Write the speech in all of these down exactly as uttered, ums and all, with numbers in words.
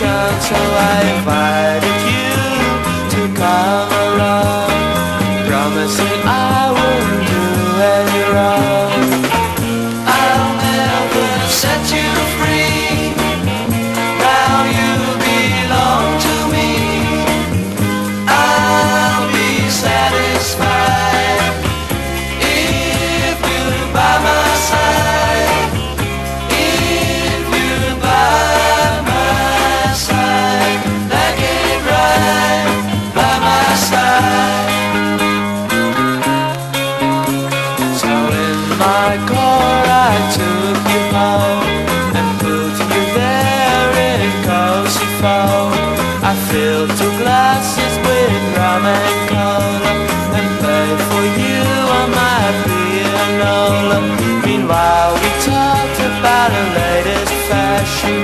vacation, so I invited you to come along, promising I wouldn't do any wrong. I'll never set you free, now you belong to me. I'll be satisfied if you're by my side, if you're by my side, like a bride by my side. So in my car I took you home and put you there in a cozy fold. I filled two glasses with rum and cola and played for you on my pianola. Meanwhile we talked about the latest fashion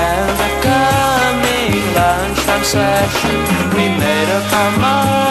and the coming lunchtime session. We made up our mind